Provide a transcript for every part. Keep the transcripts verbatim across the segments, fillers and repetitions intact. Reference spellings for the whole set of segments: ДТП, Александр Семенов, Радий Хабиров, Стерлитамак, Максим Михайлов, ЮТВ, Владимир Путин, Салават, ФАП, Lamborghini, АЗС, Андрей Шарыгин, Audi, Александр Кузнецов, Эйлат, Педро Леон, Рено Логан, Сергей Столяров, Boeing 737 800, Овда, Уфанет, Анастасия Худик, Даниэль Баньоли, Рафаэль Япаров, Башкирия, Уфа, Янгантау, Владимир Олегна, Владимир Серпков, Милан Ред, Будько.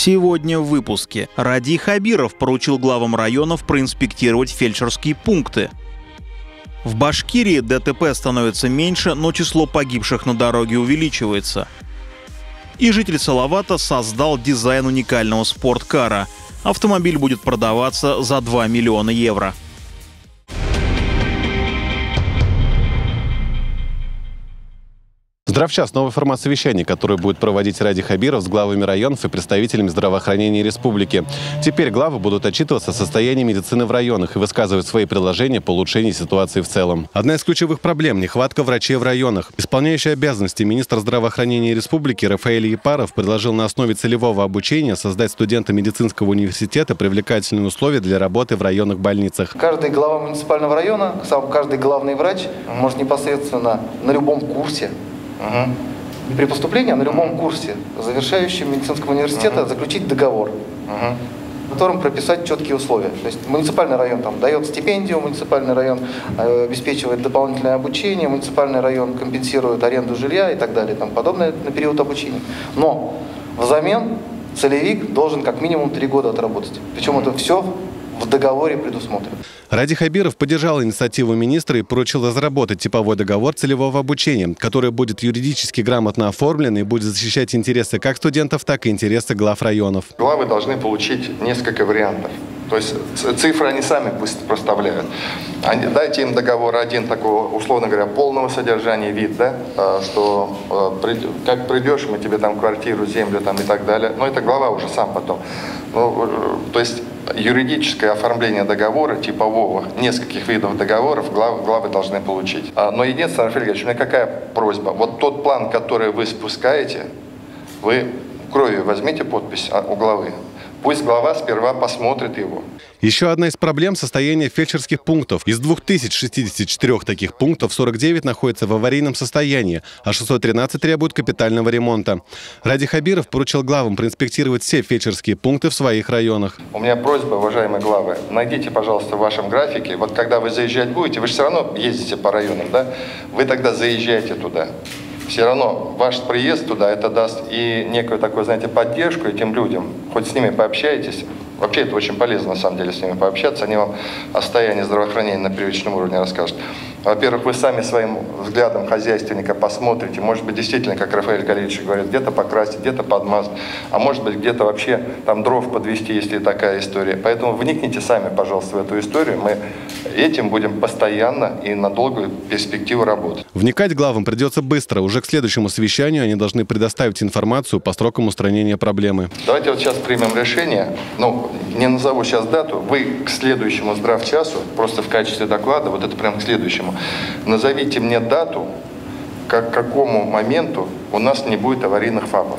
Сегодня в выпуске. Радий Хабиров поручил главам районов проинспектировать фельдшерские пункты. В Башкирии ДТП становится меньше, но число погибших на дороге увеличивается. И житель Салавата создал дизайн уникального спорткара. Автомобиль будет продаваться за два миллиона евро. Здравчас. Новая формат совещаний, которое будет проводить Радий Хабиров с главами районов и представителями здравоохранения республики. Теперь главы будут отчитываться о состоянии медицины в районах и высказывать свои предложения по улучшению ситуации в целом. Одна из ключевых проблем – нехватка врачей в районах. Исполняющий обязанности министр здравоохранения республики Рафаэль Япаров предложил на основе целевого обучения создать студентам медицинского университета привлекательные условия для работы в районных больницах. Каждый глава муниципального района, сам каждый главный врач может непосредственно на любом курсе, Угу. при поступлении на любом курсе, завершающем медицинского университета, угу. заключить договор, угу. в котором прописать четкие условия. То есть муниципальный район там дает стипендию, муниципальный район обеспечивает дополнительное обучение, муниципальный район компенсирует аренду жилья и так далее, там подобное на период обучения. Но взамен целевик должен как минимум три года отработать. Причем угу. это все в договоре предусмотрено. Радий Хабиров поддержал инициативу министра и поручил разработать типовой договор целевого обучения, который будет юридически грамотно оформлен и будет защищать интересы как студентов, так и интересы глав районов. Главы должны получить несколько вариантов. То есть цифры они сами пусть проставляют. Они, дайте им договор один такого, условно говоря, полного содержания вид, да, что как придешь, мы тебе там квартиру, землю там и так далее. Но это глава уже сам потом. Ну, то есть юридическое оформление договора типового, нескольких видов договоров главы, главы должны получить. Но единственное, Рафаэль Георгиевич, у меня какая просьба? Вот тот план, который вы спускаете, вы кровью возьмите подпись у главы. Пусть глава сперва посмотрит его. Еще одна из проблем – состояние фельдшерских пунктов. Из двух тысяч шестидесяти четырёх таких пунктов сорок девять находятся в аварийном состоянии, а шестьсот тринадцать требуют капитального ремонта. Радий Хабиров поручил главам проинспектировать все фельдшерские пункты в своих районах. У меня просьба, уважаемые главы, найдите, пожалуйста, в вашем графике, вот когда вы заезжать будете, вы же все равно ездите по районам, да? Вы тогда заезжаете туда. Все равно ваш приезд туда, это даст и некую такую, знаете, поддержку этим людям. Хоть с ними пообщаетесь. Вообще это очень полезно, на самом деле, с ними пообщаться. Они вам о состоянии здравоохранения на привычном уровне расскажут. Во-первых, вы сами своим взглядом хозяйственника посмотрите. Может быть, действительно, как Рафаэль Галевич говорит, где-то покрасить, где-то подмазать. А может быть, где-то вообще там дров подвести, если такая история. Поэтому вникните сами, пожалуйста, в эту историю. Мы этим будем постоянно и на долгую перспективу работать. Вникать главам придется быстро. Уже к следующему совещанию они должны предоставить информацию по срокам устранения проблемы. Давайте вот сейчас примем решение. Ну, не назову сейчас дату. Вы к следующему здравчасу, просто в качестве доклада, вот это прям к следующему, назовите мне дату, как, к какому моменту у нас не будет аварийных ФАПов.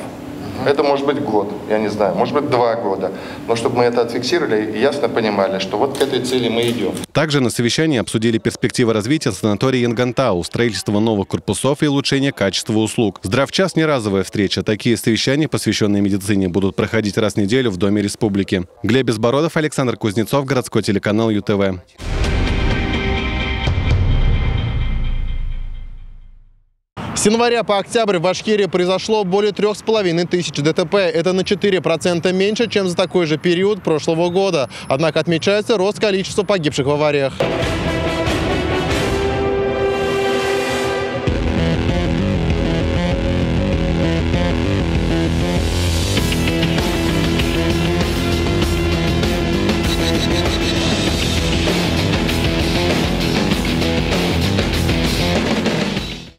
Это может быть год, я не знаю, может быть два года. Но чтобы мы это отфиксировали и ясно понимали, что вот к этой цели мы идем. Также на совещании обсудили перспективы развития санатория Янгантау, строительство новых корпусов и улучшение качества услуг. Здравчас – не разовая встреча. Такие совещания, посвященные медицине, будут проходить раз в неделю в Доме республики. Глеб Безбородов, Александр Кузнецов, городской телеканал ю тэ вэ. С января по октябрь в Башкирии произошло более трёх с половиной тысяч ДТП. Это на четыре процента меньше, чем за такой же период прошлого года. Однако отмечается рост количества погибших в авариях.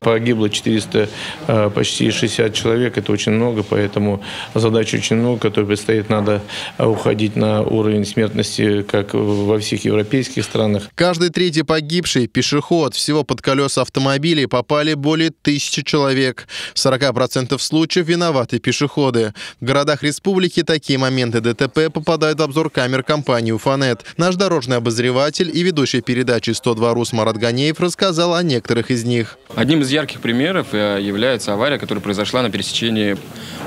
Погибло четыреста, почти шестьдесят человек, это очень много, поэтому задач очень много, которые предстоит, надо уходить на уровень смертности, как во всех европейских странах. Каждый третий погибший – пешеход. Всего под колеса автомобилей попали более тысячи человек. В сорока процентах случаев виноваты пешеходы. В городах республики такие моменты ДТП попадают в обзор камер компании «Уфанет». Наш дорожный обозреватель и ведущий передачи «сто два Рус» Марат Ганеев рассказал о некоторых из них. Одним из ярких примеров является авария, которая произошла на пересечении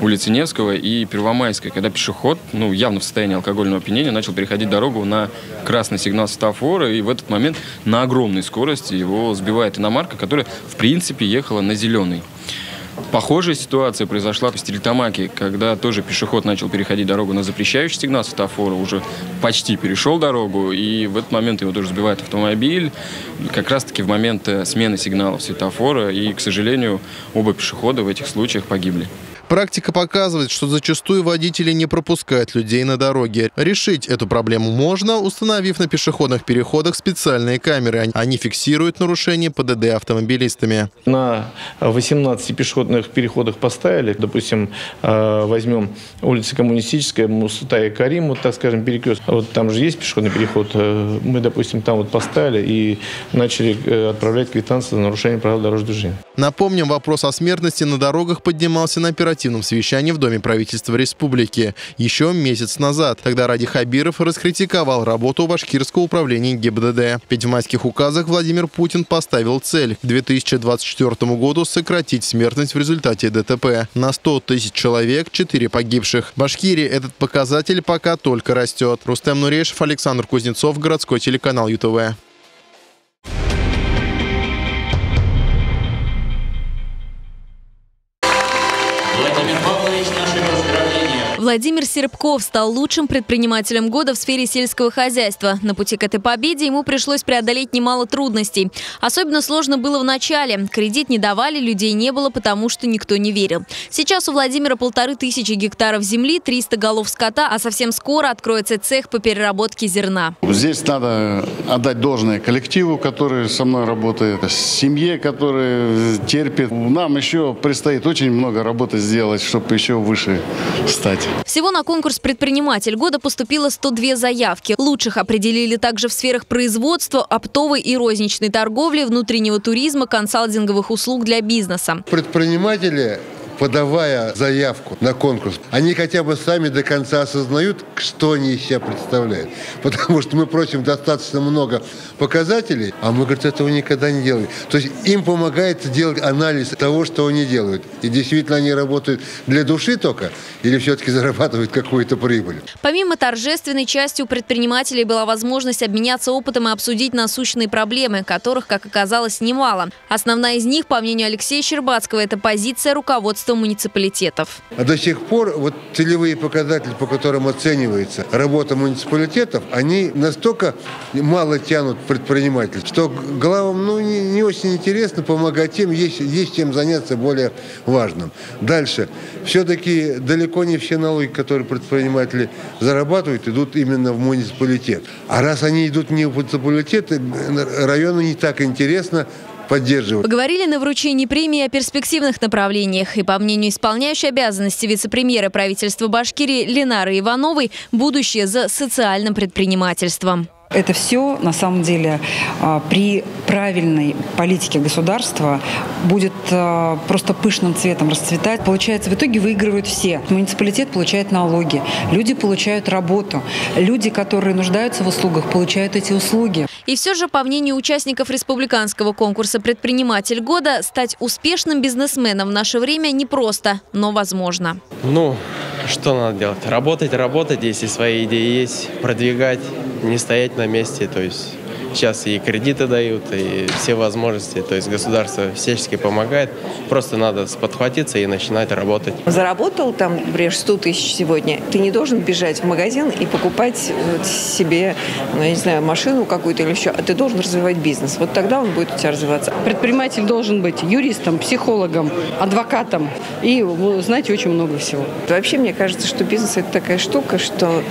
улицы Невского и Первомайской, когда пешеход, ну, явно в состоянии алкогольного опьянения, начал переходить дорогу на красный сигнал светофора, и в этот момент на огромной скорости его сбивает иномарка, которая, в принципе, ехала на зеленый. Похожая ситуация произошла в Стерлитамаке, когда тоже пешеход начал переходить дорогу на запрещающий сигнал светофора, уже почти перешел дорогу, и в этот момент его тоже сбивает автомобиль, как раз-таки в момент смены сигналов светофора, и, к сожалению, оба пешехода в этих случаях погибли. Практика показывает, что зачастую водители не пропускают людей на дороге. Решить эту проблему можно, установив на пешеходных переходах специальные камеры. Они фиксируют нарушения ПДД автомобилистами. На восемнадцати пешеходных переходах поставили, допустим, возьмем улицу Коммунистическая, Мустая Карим, вот, так скажем, перекресток. Вот там же есть пешеходный переход. Мы, допустим, там вот поставили и начали отправлять квитанции за нарушение правил дорожного движения. Напомним, вопрос о смертности на дорогах поднимался на оперативном совещании в Доме правительства республики еще месяц назад. Тогда Радий Хабиров раскритиковал работу башкирского управления ГИБДД. Ведь в майских указах Владимир Путин поставил цель к две тысячи двадцать четвёртому году сократить смертность в результате ДТП. На сто тысяч человек четыре погибших. В Башкирии этот показатель пока только растет. Рустем Нурешев, Александр Кузнецов, городской телеканал ЮТВ. Владимир Серпков стал лучшим предпринимателем года в сфере сельского хозяйства. На пути к этой победе ему пришлось преодолеть немало трудностей. Особенно сложно было в начале. Кредит не давали, людей не было, потому что никто не верил. Сейчас у Владимира полторы тысячи гектаров земли, триста голов скота, а совсем скоро откроется цех по переработке зерна. Здесь надо отдать должное коллективу, который со мной работает, семье, которая терпит. Нам еще предстоит очень много работы сделать, чтобы еще выше стать. Всего на конкурс «Предприниматель года» поступило сто две заявки. Лучших определили также в сферах производства, оптовой и розничной торговли, внутреннего туризма, консалтинговых услуг для бизнеса. Предприниматели, подавая заявку на конкурс, они хотя бы сами до конца осознают, что они из себя представляют. Потому что мы просим достаточно много показателей, а мы, говорит, этого никогда не делали. То есть им помогает делать анализ того, что они делают. И действительно они работают для души только или все-таки зарабатывают какую-то прибыль. Помимо торжественной части у предпринимателей была возможность обменяться опытом и обсудить насущные проблемы, которых, как оказалось, немало. Основная из них, по мнению Алексея Щербацкого, это позиция руководства муниципалитетов. До сих пор вот целевые показатели, по которым оценивается работа муниципалитетов, они настолько мало тянут предпринимателей, что главам ну, не, не очень интересно помогать им, есть, есть чем заняться более важным. Дальше. Все-таки далеко не все налоги, которые предприниматели зарабатывают, идут именно в муниципалитет. А раз они идут не в муниципалитет, району не так интересно поддерживать. Поговорили на вручении премии о перспективных направлениях. И по мнению исполняющей обязанности вице-премьера правительства Башкирии Линары Ивановой, будущее за социальным предпринимательством. Это все, на самом деле, при правильной политике государства будет просто пышным цветом расцветать. Получается, в итоге выигрывают все. Муниципалитет получает налоги, люди получают работу, люди, которые нуждаются в услугах, получают эти услуги. И все же, по мнению участников республиканского конкурса «Предприниматель года», стать успешным бизнесменом в наше время непросто, но возможно. Ну, что надо делать? Работать, работать, если свои идеи есть, продвигать. Не стоять на месте, то есть сейчас и кредиты дают, и все возможности, то есть государство всячески помогает, просто надо сподхватиться и начинать работать. Заработал там, например, сто тысяч сегодня, ты не должен бежать в магазин и покупать вот себе, ну, я не знаю, машину какую-то или еще, а ты должен развивать бизнес, вот тогда он будет у тебя развиваться. Предприниматель должен быть юристом, психологом, адвокатом и знать очень много всего. Вообще, мне кажется, что бизнес – это такая штука, что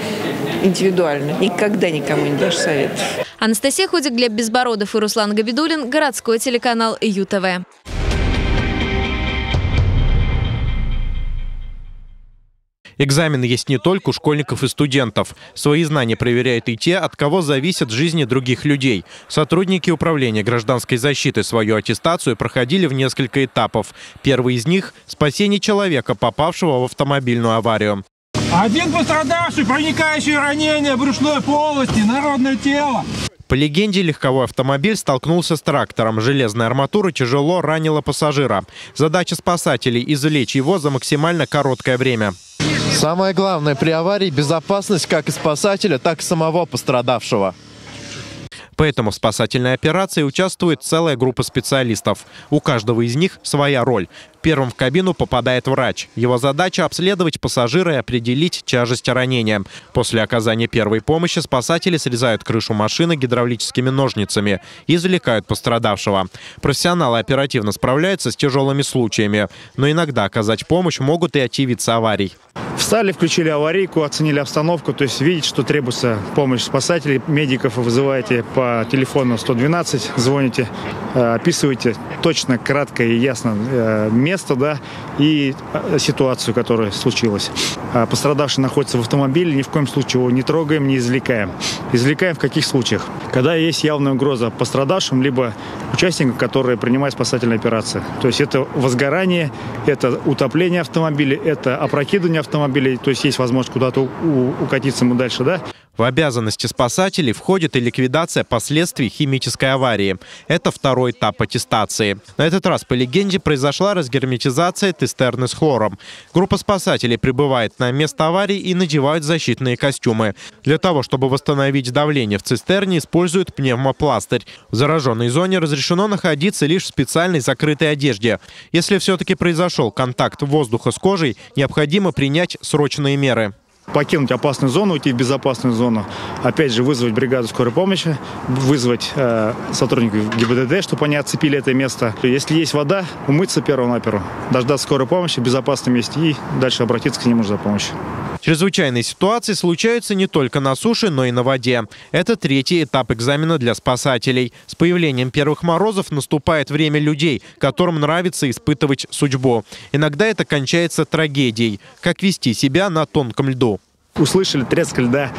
индивидуально. Никогда никому не дашь совет. Анастасия Худик, Глеб Безбородов и Руслан Габидуллин. Городской телеканал ЮТВ. Экзамены есть не только у школьников и студентов. Свои знания проверяют и те, от кого зависят жизни других людей. Сотрудники управления гражданской защиты свою аттестацию проходили в несколько этапов. Первый из них – спасение человека, попавшего в автомобильную аварию. Один пострадавший, проникающее ранение брюшной полости, народное тело. По легенде, легковой автомобиль столкнулся с трактором. Железная арматура тяжело ранила пассажира. Задача спасателей – извлечь его за максимально короткое время. Самое главное при аварии – безопасность как и спасателя, так и самого пострадавшего. Поэтому в спасательной операции участвует целая группа специалистов. У каждого из них своя роль. Первым в кабину попадает врач. Его задача – обследовать пассажира и определить тяжесть ранения. После оказания первой помощи спасатели срезают крышу машины гидравлическими ножницами и извлекают пострадавшего. Профессионалы оперативно справляются с тяжелыми случаями, но иногда оказать помощь могут и очевидцы аварий. Встали, включили аварийку, оценили обстановку, то есть видеть, что требуется помощь спасателей, медиков вызываете по телефону сто двенадцать, звоните, описываете точно, кратко и ясно место, да, и ситуацию, которая случилась. Пострадавший находится в автомобиле, ни в коем случае его не трогаем, не извлекаем. Извлекаем в каких случаях? Когда есть явная угроза пострадавшим, либо участникам, которые принимают спасательные операции. То есть это возгорание, это утопление автомобиля, это опрокидывание автомобиля, то есть есть возможность куда-то укатиться ему дальше, да? В обязанности спасателей входит и ликвидация последствий химической аварии. Это второй этап аттестации. На этот раз, по легенде, произошла разгерметизация цистерны с хлором. Группа спасателей прибывает на место аварии и надевают защитные костюмы. Для того, чтобы восстановить давление в цистерне, используют пневмопластырь. В зараженной зоне разрешено находиться лишь в специальной закрытой одежде. Если все-таки произошел контакт воздуха с кожей, необходимо принять срочные меры. Покинуть опасную зону, уйти в безопасную зону, опять же вызвать бригаду скорой помощи, вызвать э, сотрудников ГИБДД, чтобы они отцепили это место. Если есть вода, умыться перво-наперво, дождаться скорой помощи в безопасном месте и дальше обратиться к нему за помощью. Чрезвычайные ситуации случаются не только на суше, но и на воде. Это третий этап экзамена для спасателей. С появлением первых морозов наступает время людей, которым нравится испытывать судьбу. Иногда это кончается трагедией. Как вести себя на тонком льду? Услышали треск льда,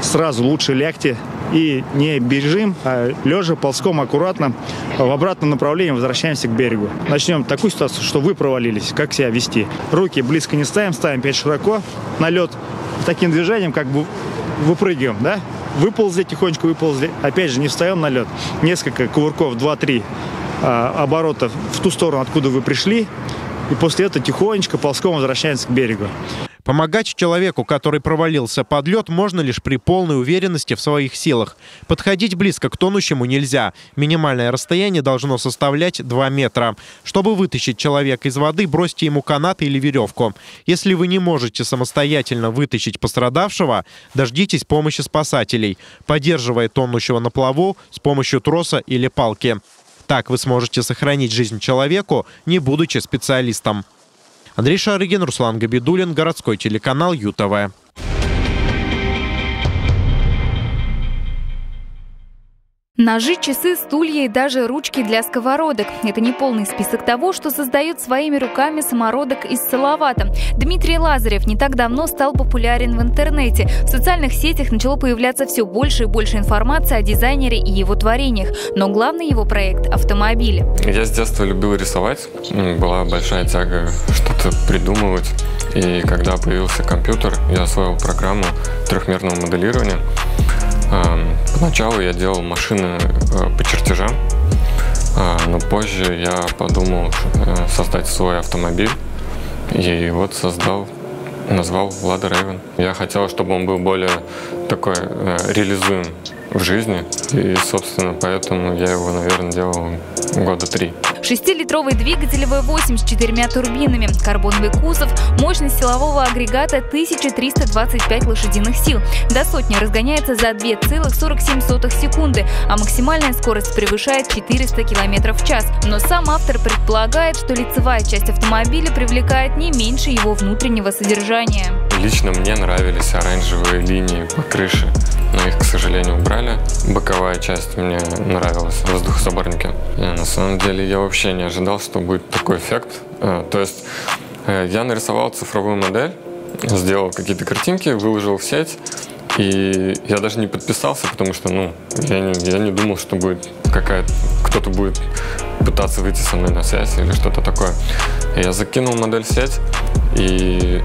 сразу лучше лягте и не бежим, а лежа, ползком, аккуратно, в обратном направлении возвращаемся к берегу. Начнем такую ситуацию, что вы провалились, как себя вести. Руки близко не ставим, ставим пять широко на лед, таким движением как бы выпрыгиваем, да? Выползли, тихонечко выползли, опять же не встаем на лед, несколько кувырков, два-три а, оборотов в ту сторону, откуда вы пришли, и после этого тихонечко ползком возвращаемся к берегу. Помогать человеку, который провалился под лед, можно лишь при полной уверенности в своих силах. Подходить близко к тонущему нельзя. Минимальное расстояние должно составлять два метра. Чтобы вытащить человека из воды, бросьте ему канат или веревку. Если вы не можете самостоятельно вытащить пострадавшего, дождитесь помощи спасателей, поддерживая тонущего на плаву с помощью троса или палки. Так вы сможете сохранить жизнь человеку, не будучи специалистом. Андрей Шарыгин, Руслан Габидуллин, городской телеканал ЮТВ. Ножи, часы, стулья и даже ручки для сковородок – это не полный список того, что создает своими руками самородок из Салавата. Дмитрий Лазарев не так давно стал популярен в интернете. В социальных сетях начало появляться все больше и больше информации о дизайнере и его творениях. Но главный его проект – автомобили. Я с детства любил рисовать. Была большая тяга что-то придумывать. И когда появился компьютер, я освоил программу трехмерного моделирования. Поначалу я делал машины по чертежам, но позже я подумал создать свой автомобиль, и вот создал, назвал Влада Рейвен. Я хотел, чтобы он был более такой реализуем в жизни, и, собственно, поэтому я его, наверное, делал года три. Шестилитровый двигатель вэ восемь с четырьмя турбинами, карбоновый кузов, мощность силового агрегата тысяча триста двадцать пять лошадиных сил. До сотни разгоняется за две целых сорок семь сотых секунды, а максимальная скорость превышает четыреста километров в час. Но сам автор предполагает, что лицевая часть автомобиля привлекает не меньше его внутреннего содержания. Лично мне нравились оранжевые линии по крыше, но их, к сожалению, убрали. Боковая часть мне нравилась, воздухозаборники. И на самом деле я вообще не ожидал, что будет такой эффект. А, то есть я нарисовал цифровую модель, сделал какие-то картинки, выложил в сеть, и я даже не подписался, потому что, ну, я не, я не думал, что будет какая-то, кто-то будет пытаться выйти со мной на связь или что-то такое. Я закинул модель в сеть, и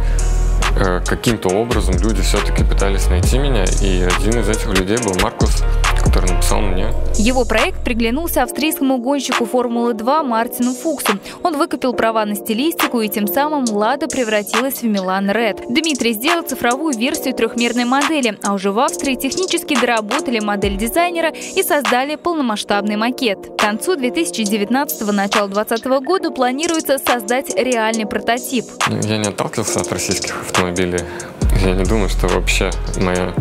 каким-то образом люди все-таки пытались найти меня, и один из этих людей был Маркус который написал мне. Его проект приглянулся австрийскому гонщику Формулы-два Мартину Фуксу. Он выкупил права на стилистику, и тем самым «Лада» превратилась в «Милан Ред». Дмитрий сделал цифровую версию трехмерной модели, а уже в Австрии технически доработали модель дизайнера и создали полномасштабный макет. К концу две тысячи девятнадцатого – начала две тысячи двадцатого года планируется создать реальный прототип. Я не отталкивался от российских автомобилей. Я не думаю, что вообще моя,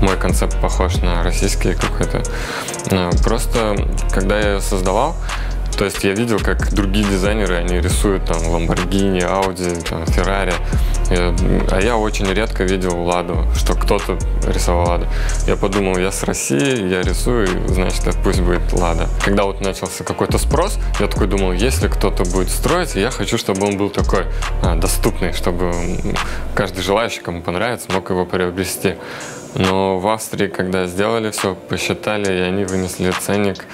мой концепт похож на российский какой-то. Просто, когда я ее создавал, то есть я видел, как другие дизайнеры, они рисуют там Lamborghini, Audi, там, Ferrari. Я, а я очень редко видел «Ладу», что кто-то рисовал «Ладу». Я подумал, я с России, я рисую, значит, пусть будет «Лада». Когда вот начался какой-то спрос, я такой думал, если кто-то будет строить, я хочу, чтобы он был такой а, доступный, чтобы каждый желающий, кому понравится, мог его приобрести. Но в Австрии, когда сделали все, посчитали, и они вынесли ценник,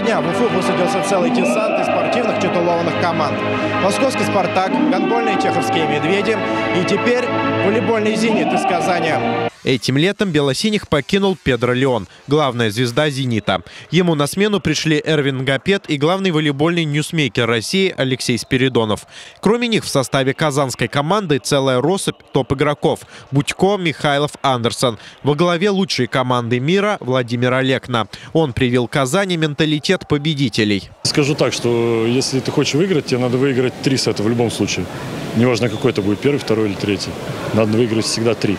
дня в Уфу высадился целый десант из спортивных титулованных команд. Московский «Спартак», гандбольные «Чеховские медведи» и теперь волейбольный «Зенит» из Казани. Этим летом белосиних покинул Педро Леон, главная звезда «Зенита». Ему на смену пришли Эрвин Гапет и главный волейбольный ньюсмейкер России Алексей Спиридонов. Кроме них в составе казанской команды целая россыпь топ-игроков – Будько, Михайлов, Андерсон. Во главе лучшей команды мира Владимир Олегна. Он привил Казани менталитет победителей. Скажу так, что если ты хочешь выиграть, тебе надо выиграть три сета в любом случае. Неважно, какой это будет, первый, второй или третий. Надо выиграть всегда три.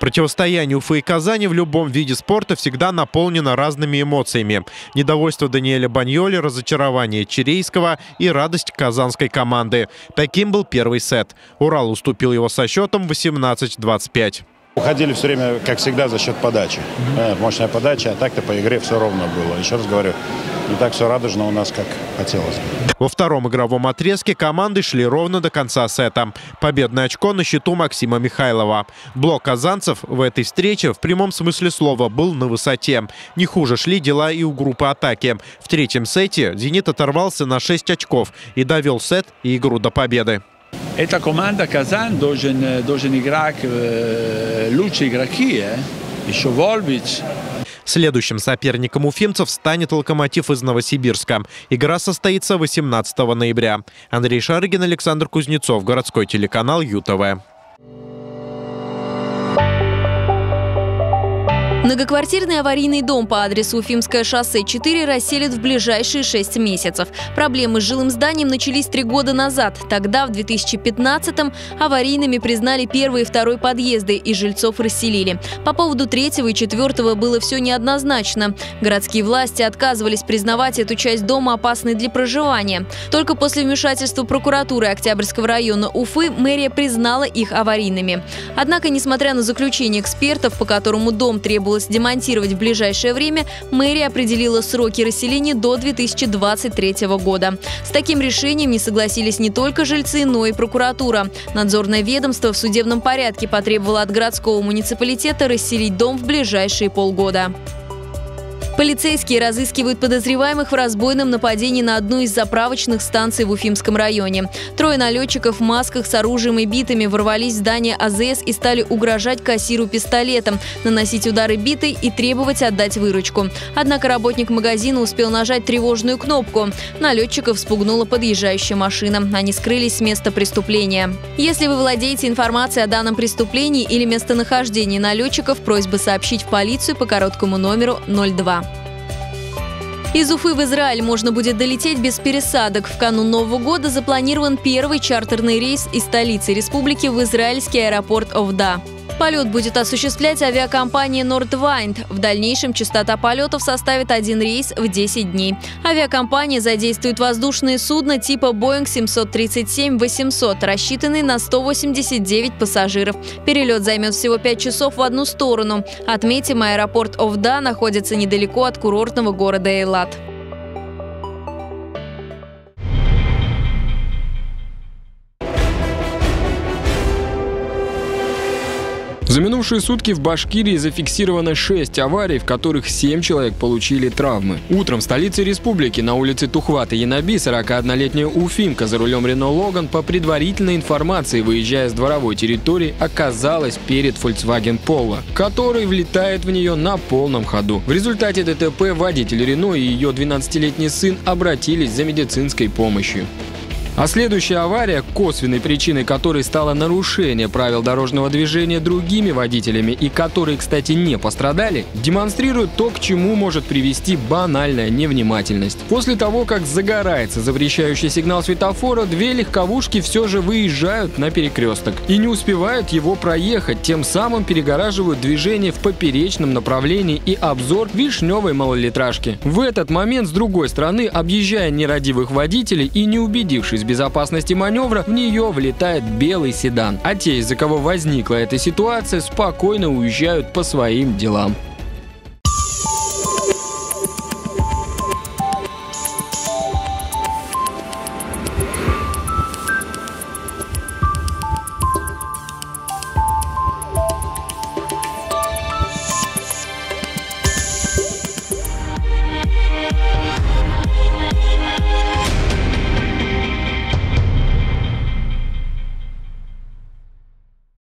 Противостояние Уфы и Казани в любом виде спорта всегда наполнено разными эмоциями. Недовольство Даниэля Баньоли, разочарование Чирейского и радость казанской команды. Таким был первый сет. Урал уступил его со счетом восемнадцать двадцать пять. Уходили все время, как всегда, за счет подачи. Мощная подача, а так-то по игре все ровно было. Еще раз говорю, не так все радужно у нас, как хотелось. Во втором игровом отрезке команды шли ровно до конца сета. Победное очко на счету Максима Михайлова. Блок казанцев в этой встрече в прямом смысле слова был на высоте. Не хуже шли дела и у группы атаки. В третьем сете «Зенит» оторвался на шесть очков и довел сет и игру до победы. Эта команда «Казань» должен, должен играть э, лучшие игроки, э? еще Вольбич. Следующим соперником уфимцев станет «Локомотив» из Новосибирска. Игра состоится восемнадцатого ноября. Андрей Шарыгин, Александр Кузнецов, городской телеканал ЮТВ. Многоквартирный аварийный дом по адресу Уфимское шоссе четыре расселят в ближайшие шесть месяцев. Проблемы с жилым зданием начались три года назад. Тогда, в две тысячи пятнадцатом, аварийными признали первый и второй подъезды, и жильцов расселили. По поводу третьего и четвертого было все неоднозначно. Городские власти отказывались признавать эту часть дома опасной для проживания. Только после вмешательства прокуратуры Октябрьского района Уфы мэрия признала их аварийными. Однако, несмотря на заключение экспертов, по которому дом требовалось обязалась демонтировать в ближайшее время, мэрия определила сроки расселения до две тысячи двадцать третьего года. С таким решением не согласились не только жильцы, но и прокуратура. Надзорное ведомство в судебном порядке потребовало от городского муниципалитета расселить дом в ближайшие полгода. Полицейские разыскивают подозреваемых в разбойном нападении на одну из заправочных станций в Уфимском районе. Трое налетчиков в масках с оружием и битами ворвались в здание АЗС и стали угрожать кассиру пистолетом, наносить удары битой и требовать отдать выручку. Однако работник магазина успел нажать тревожную кнопку. Налетчиков спугнула подъезжающая машина. Они скрылись с места преступления. Если вы владеете информацией о данном преступлении или местонахождении налетчиков, просьба сообщить в полицию по короткому номеру ноль два. Из Уфы в Израиль можно будет долететь без пересадок. В канун Нового года запланирован первый чартерный рейс из столицы республики в израильский аэропорт Овда. Полет будет осуществлять авиакомпания «Нордвайнд». В дальнейшем частота полетов составит один рейс в десять дней. Авиакомпания задействует воздушные судна типа Boeing семь три семь восемьсот, рассчитанные на сто восемьдесят девять пассажиров. Перелет займет всего пять часов в одну сторону. Отметим, аэропорт Овда находится недалеко от курортного города Эйлат. За минувшие сутки в Башкирии зафиксировано шесть аварий, в которых семь человек получили травмы. Утром в столице республики на улице Тухвата-Янаби сорокаоднолетняя уфимка за рулем Рено Логан, по предварительной информации, выезжая с дворовой территории, оказалась перед Volkswagen Polo, который влетает в нее на полном ходу. В результате ДТП водитель Рено и ее двенадцатилетний сын обратились за медицинской помощью. А следующая авария, косвенной причиной которой стало нарушение правил дорожного движения другими водителями и которые, кстати, не пострадали, демонстрирует то, к чему может привести банальная невнимательность. После того, как загорается запрещающий сигнал светофора, две легковушки все же выезжают на перекресток и не успевают его проехать, тем самым перегораживают движение в поперечном направлении и обзор вишневой малолитражки. В этот момент с другой стороны, объезжая нерадивых водителей и не убедившись из безопасности маневра, в нее влетает белый седан. А те, из-за кого возникла эта ситуация, спокойно уезжают по своим делам.